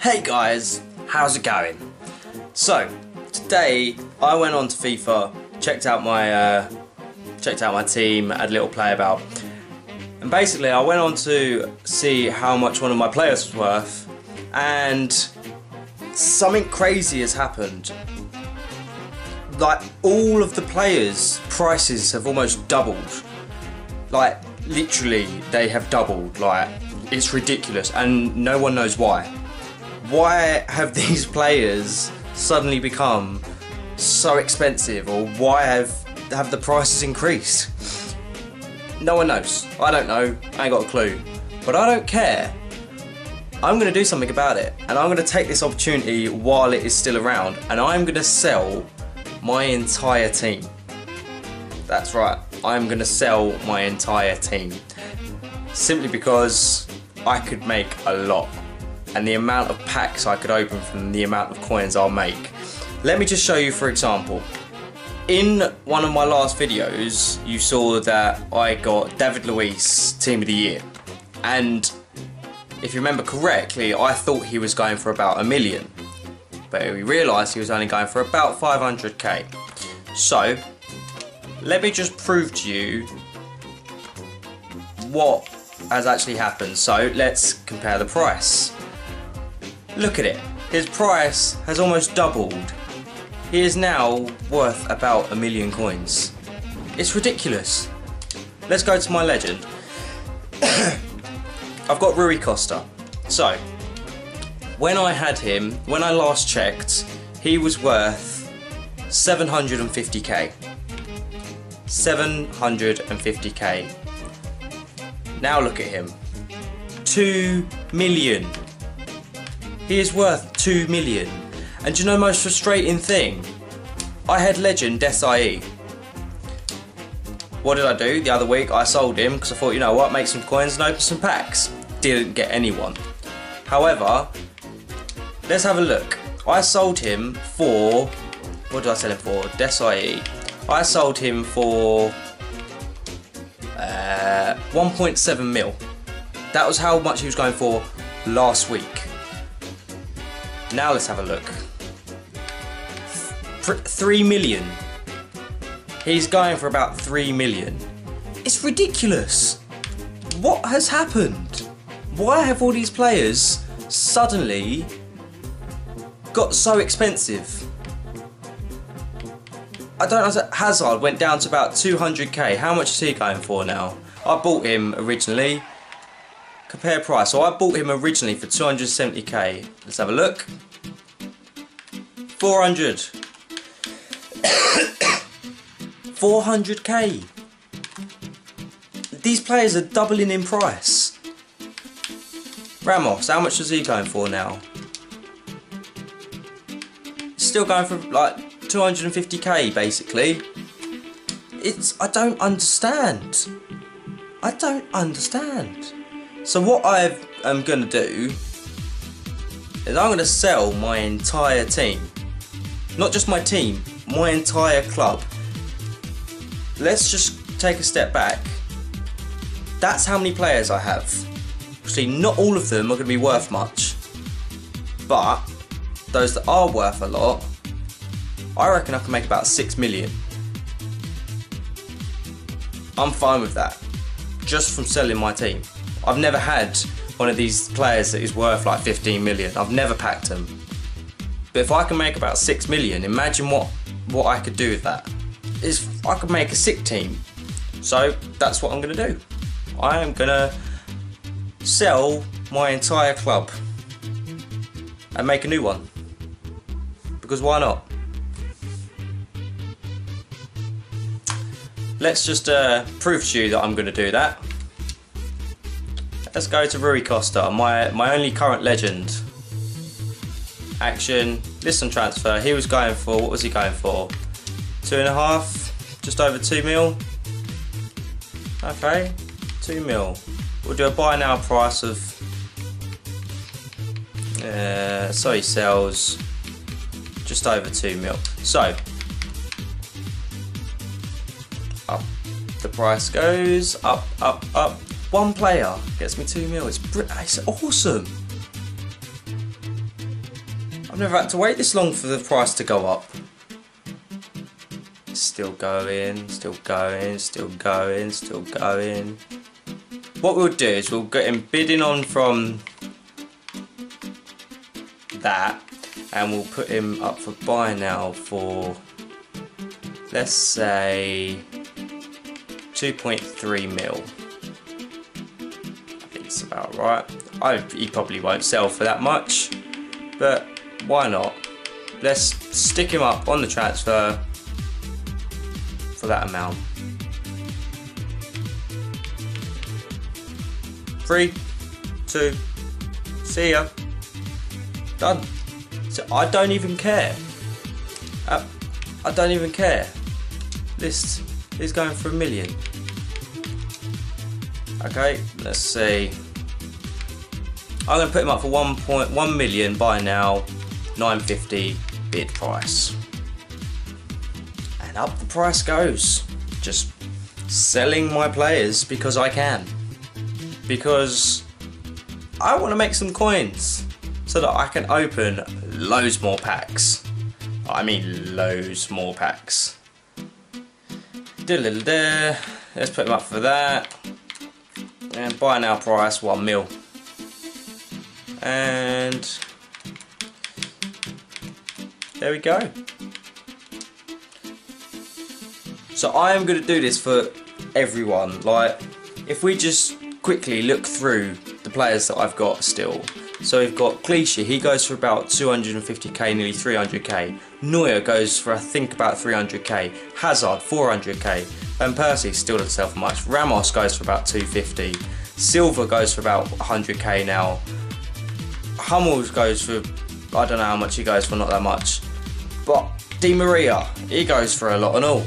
Hey guys, how's it going? So today I went on to FIFA, checked out my team, had a little play about, and basically I went on to see how much one of my players was worth, and something crazy has happened. Like all of the players' prices have almost doubled. Like literally, they have doubled. Like it's ridiculous, and no one knows why. Why have these players suddenly become so expensive, or why have the prices increased? No one knows. I don't know. I ain't got a clue. But I don't care. I'm going to do something about it, and I'm going to take this opportunity while it is still around, and I'm going to sell my entire team. That's right. I'm going to sell my entire team. Simply because I could make a lot, and the amount of packs I could open from the amount of coins I'll make. Let me just show you, for example, in one of my last videos you saw that I got David Luiz Team of the Year, and if you remember correctly I thought he was going for about 1 million, but we realised he was only going for about 500k. So let me just prove to you what has actually happened. So let's compare the price. Look at it, his price has almost doubled. He is now worth about 1 million coins. It's ridiculous. Let's go to my legend. I've got Rui Costa. So when I had him, when I last checked, he was worth 750k. 750k. Now look at him, 2 million. He is worth 2 million. And do you know the most frustrating thing? I had legend Desai. What did I do? The other week I sold him because I thought, you know what, make some coins and open some packs. Didn't get anyone. However, let's have a look. I sold him for, what did I sell him for? Desai. I sold him for 1.7 mil. That was how much he was going for last week. Now let's have a look. 3 million. He's going for about 3 million. It's ridiculous. What has happened? Why have all these players suddenly got so expensive? I don't know. Hazard went down to about 200k. How much is he going for now? I bought him originally. Compare price. So I bought him originally for 270k. Let's have a look. 400. 400k. These players are doubling in price. Ramos, how much is he going for now? Still going for like 250k basically. I don't understand. I don't understand. So what I am going to do is I'm going to sell my entire team. Not just my team, my entire club. Let's just take a step back. That's how many players I have. See, not all of them are going to be worth much, but those that are worth a lot, I reckon I can make about 6 million. I'm fine with that, just from selling my team. I've never had one of these players that is worth like 15 million. I've never packed them. But if I can make about 6 million, imagine what I could do with that. I could make a sick team. So that's what I'm going to do. I am going to sell my entire club and make a new one. Because why not? Let's just prove to you that I'm going to do that. Let's go to Rui Costa, my only current legend. Action, list and transfer. He was going for, what was he going for? 2.5, just over 2 mil. Okay, 2 mil. We'll do a buy now price of, so he sells just over 2 mil. So, up the price goes, up, up, up. One player gets me 2 mil. It's awesome. never had to wait this long for the price to go up. Still going, still going, still going, still going. What we'll do is we'll get him bidding on from that, and we'll put him up for buy now for, let's say, 2.3 mil. It's about right. He probably won't sell for that much, but why not? Let's stick him up on the transfer for that amount. 3, 2, see ya. Done. So I don't even care. I don't even care. This is going for £1 million. Okay, let's see. I'm going to put him up for 1.1 million by now, 950 bid price. And up the price goes. Just selling my players because I can. Because I want to make some coins so that I can open loads more packs. I mean loads more packs. Let's put him up for that. And buy now price, 1 mil. And there we go. So I am going to do this for everyone. Like, if we just quickly look through the players that I've got still. So we've got Clichy, he goes for about 250k, nearly 300k. Neuer goes for I think about 300k. Hazard, 400k. Van Persie still doesn't sell for much. Ramos goes for about 250. Silva goes for about 100k now. Hummels goes for, I don't know how much he goes for, not that much. But Di Maria, he goes for a lot and all.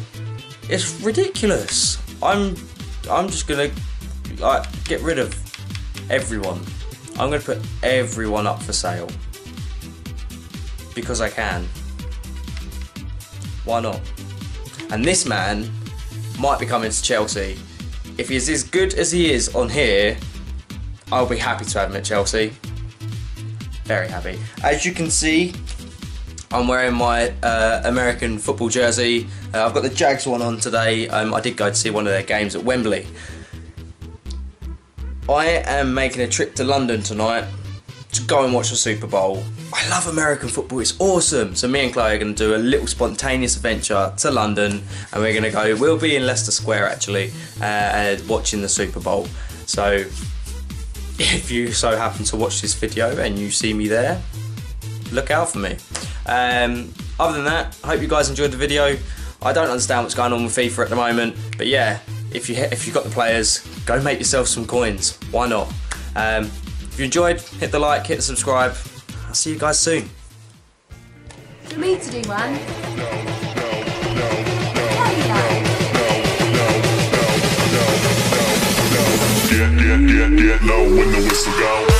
It's ridiculous. I'm just gonna like get rid of everyone. I'm gonna put everyone up for sale. Because I can. Why not? And this man might be coming to Chelsea. If he's as good as he is on here, I'll be happy to have him at Chelsea. Very happy. As you can see, I'm wearing my American football jersey. I've got the Jags one on today. I did go to see one of their games at Wembley. I am making a trip to London tonight to go and watch the Super Bowl. I love American football, it's awesome. So me and Chloe are going to do a little spontaneous adventure to London, and we're going to go, we'll be in Leicester Square actually, watching the Super Bowl. So if you so happen to watch this video and you see me there, look out for me. Other than that, I hope you guys enjoyed the video. I don't understand what's going on with FIFA at the moment, but yeah, if you've got the players, go make yourself some coins. Why not? If you enjoyed, hit the like, hit the subscribe. I'll see you guys soon. For me to do one. Get low when the whistle goes.